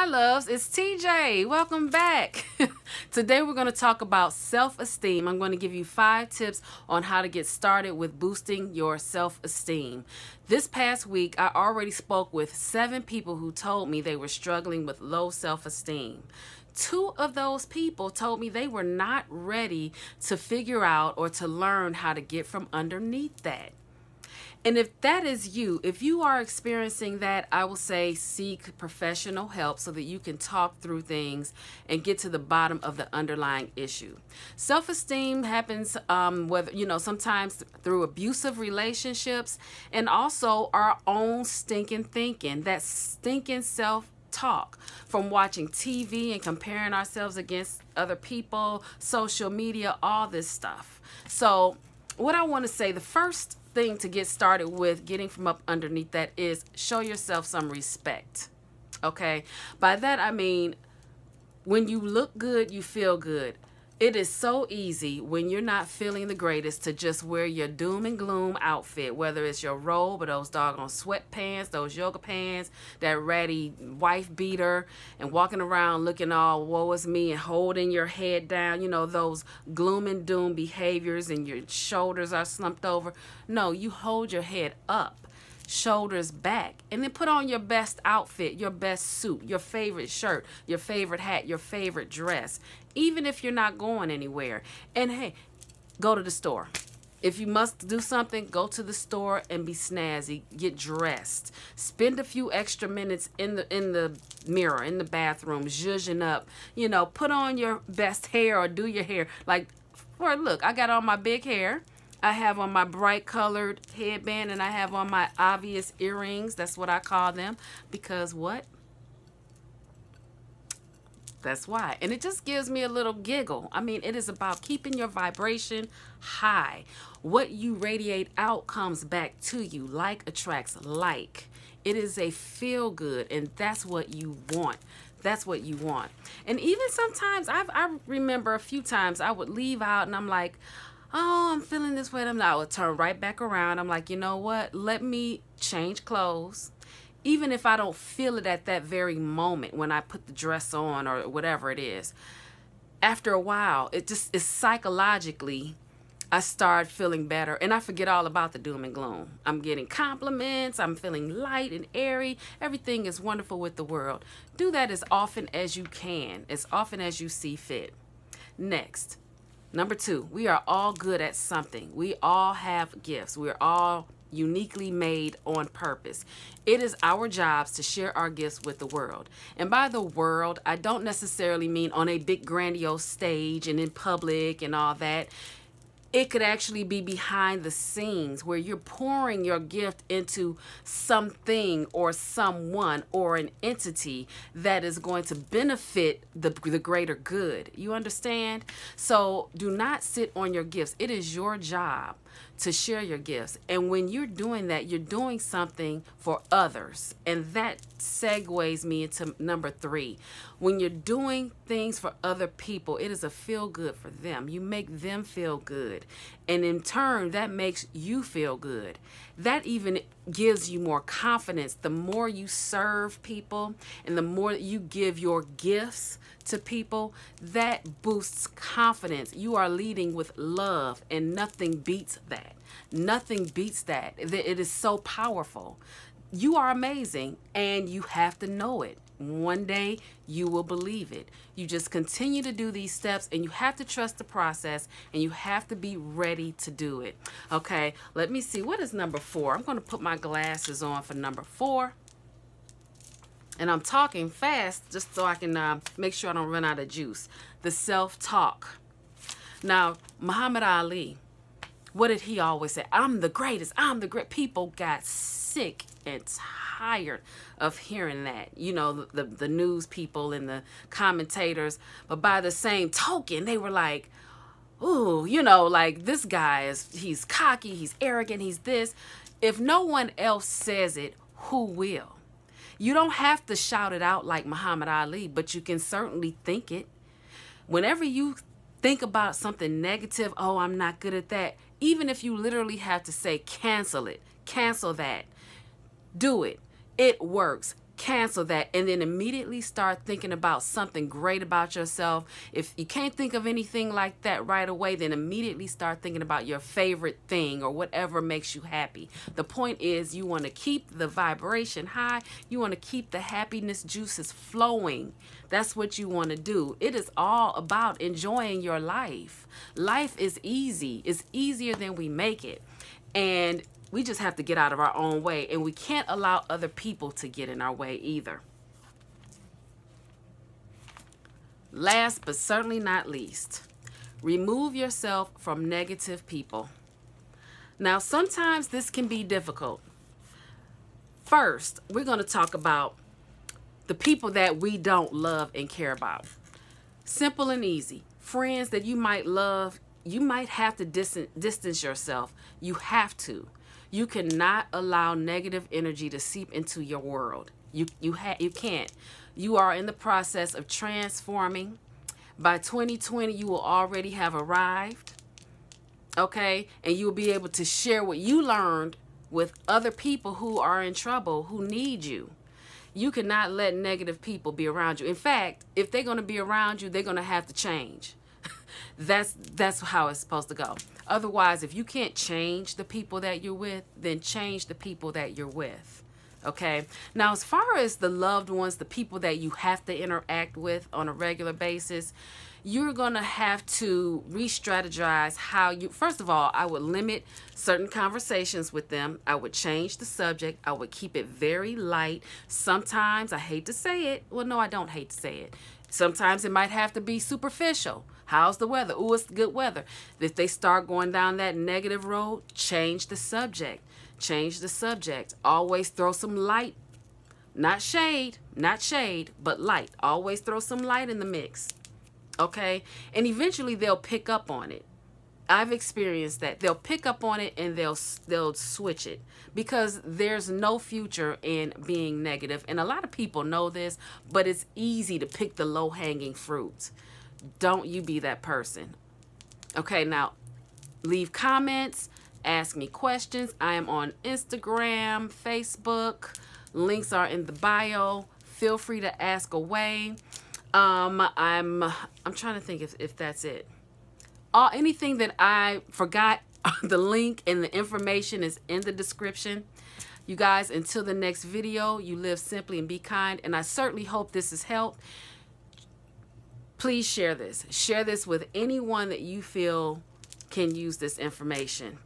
Hi loves, it's TJ. Welcome back. Today we're going to talk about self-esteem. I'm going to give you 5 tips on how to get started with boosting your self-esteem. This past week, I already spoke with 7 people who told me they were struggling with low self-esteem. 2 of those people told me they were not ready to figure out or to learn how to get from underneath that. And if that is you, if you are experiencing that, I will say seek professional help so that you can talk through things and get to the bottom of the underlying issue. Self-esteem happens, whether sometimes through abusive relationships and also our own stinking thinking, that stinking self-talk from watching TV and comparing ourselves against other people, social media, all this stuff. So what I want to say, the first thing to get started with getting from up underneath that is show yourself some respect. Okay, by that I mean when you look good, you feel good. It is so easy when you're not feeling the greatest to just wear your doom and gloom outfit, whether it's your robe or those doggone sweatpants, those yoga pants, that ratty wife beater, and walking around looking all woe is me and holding your head down, those gloom and doom behaviors, and your shoulders are slumped over. No, you hold your head up, shoulders back, and then put on your best outfit, your best suit, your favorite shirt, your favorite hat, your favorite dress, even if you're not going anywhere. And hey, go to the store. If you must do something, go to the store and be snazzy, get dressed, spend a few extra minutes in the mirror, in the bathroom, zhuzhing up, put on your best hair or do your hair. Like, look, I got on my big hair, I have on my bright colored headband, and I have on my obvious earrings. That's what I call them, because what? That's why. And it just gives me a little giggle. I mean, it is about keeping your vibration high. What you radiate out comes back to you. Like attracts like. It is a feel good, and that's what you want. That's what you want. And even sometimes, I remember a few times I would leave out and I'm like, oh, I'm feeling this way. I would turn right back around. I'm like, you know what? Let me change clothes. Even if I don't feel it at that very moment when I put the dress on or whatever it is. After a while, it just is psychologically, I start feeling better, and I forget all about the doom and gloom. I'm getting compliments. I'm feeling light and airy. Everything is wonderful with the world. Do that as often as you can, as often as you see fit. Next. Number 2, we are all good at something. We all have gifts. We're all uniquely made on purpose. It is our jobs to share our gifts with the world. And by the world, I don't necessarily mean on a big grandiose stage and in public and all that. It could actually be behind the scenes where you're pouring your gift into something or someone or an entity that is going to benefit the greater good. You understand? So do not sit on your gifts. It is your job to share your gifts. And when you're doing that, you're doing something for others. And that segues me into number 3. When you're doing things for other people, it is a feel good for them. You make them feel good. And in turn, that makes you feel good. That even gives you more confidence. The more you serve people and the more you give your gifts to people, that boosts confidence. You are leading with love, and nothing beats that. Nothing beats that. It is so powerful. You are amazing, and you have to know it. One day you will believe it. You just continue to do these steps, and you have to trust the process, and you have to be ready to do it. Okay, let me see. What is number 4? I'm going to put my glasses on for number 4. And I'm talking fast just so I can make sure I don't run out of juice. The self-talk. Now, Muhammad Ali, what did he always say? I'm the greatest. I'm the great. People got sick and tired of hearing that. The news people and the commentators. But by the same token, they were like, ooh, like this guy is, he's cocky, he's arrogant, he's this. If no one else says it, who will? You don't have to shout it out like Muhammad Ali, but you can certainly think it. Whenever you think about something negative, oh, I'm not good at that, even if you literally have to say cancel it, cancel that, do it. It works. cancel that, and then immediately start thinking about something great about yourself. If you can't think of anything like that right away, then immediately start thinking about your favorite thing or whatever makes you happy. The point is you want to keep the vibration high. You want to keep the happiness juices flowing. That's what you want to do. It is all about enjoying your life. Life is easy. It's easier than we make it. And we just have to get out of our own way, and we can't allow other people to get in our way either. Last but certainly not least, remove yourself from negative people. Now, sometimes this can be difficult. First, we're going to talk about the people that we don't love and care about. Simple and easy. Friends that you might love, you might have to distance yourself. You have to. You cannot allow negative energy to seep into your world. You can't. You are in the process of transforming. By 2020, you will already have arrived, okay? And you'll be able to share what you learned with other people who are in trouble, who need you. You cannot let negative people be around you. In fact, if they're going to be around you, they're going to have to change. That's how it's supposed to go. Otherwise, if you can't change the people that you're with, then change the people that you're with. Okay? Now, as far as the loved ones, the people that you have to interact with on a regular basis, you're going to have to re-strategize how you... First of all, I would limit certain conversations with them. I would change the subject. I would keep it very light. Sometimes, I hate to say it. Well, no, I don't hate to say it. Sometimes it might have to be superficial. How's the weather? Ooh, it's good weather. If they start going down that negative road, change the subject. Change the subject. Always throw some light. Not shade, but light. Always throw some light in the mix. Okay? And eventually they'll pick up on it. I've experienced that. They'll pick up on it and they'll switch it, because there's no future in being negative. And a lot of people know this, but it's easy to pick the low-hanging fruit. Don't you be that person. Okay, now leave comments, ask me questions. I am on Instagram, Facebook. Links are in the bio. Feel free to ask away. I'm trying to think if that's it. Anything that I forgot, the link and the information is in the description. You guys, until the next video, you live simply and be kind. And I certainly hope this has helped. Please share this. Share this with anyone that you feel can use this information.